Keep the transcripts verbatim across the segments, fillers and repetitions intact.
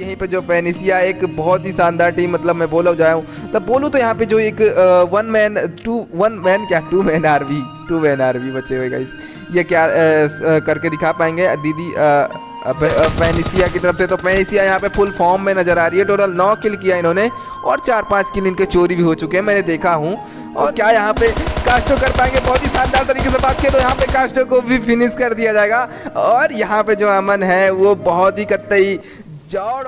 यहीं पे जो पैनिसिया एक बहुत ही शानदार टीम, मतलब मैं बोला जाया हूँ तब बोलूँ तो यहाँ पे जो एक one man two one man क्या two man RV two man RV बचे हुए गाइस, ये क्या आ, आ, करके दिखा पाएंगे दीदी पैनिसिया की तरफ से। तो पैनिसिया यहाँ पे फुल फॉर्म में नज़र आ रही है। टोटल नौ किल किया इन्होंने और चार पाँच किल इनके चोरी भी हो चुके हैं, मैंने देखा हूँ। और क्या यहाँ पे कास्टो कर पाएंगे? बहुत ही शानदार तरीके से बात किया तो यहाँ पे कास्टो को भी फिनिश कर दिया जाएगा। और यहाँ पे जो अमन है वो बहुत ही कतई जौड़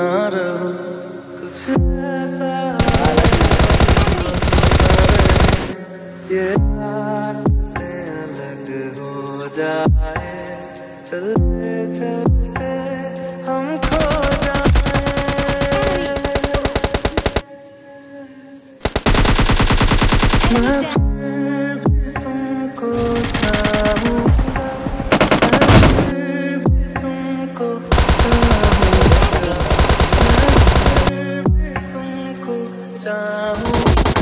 और चलते चलते हम खो जाए। तुमको चाहूंगा, तुमको चाहूंगा।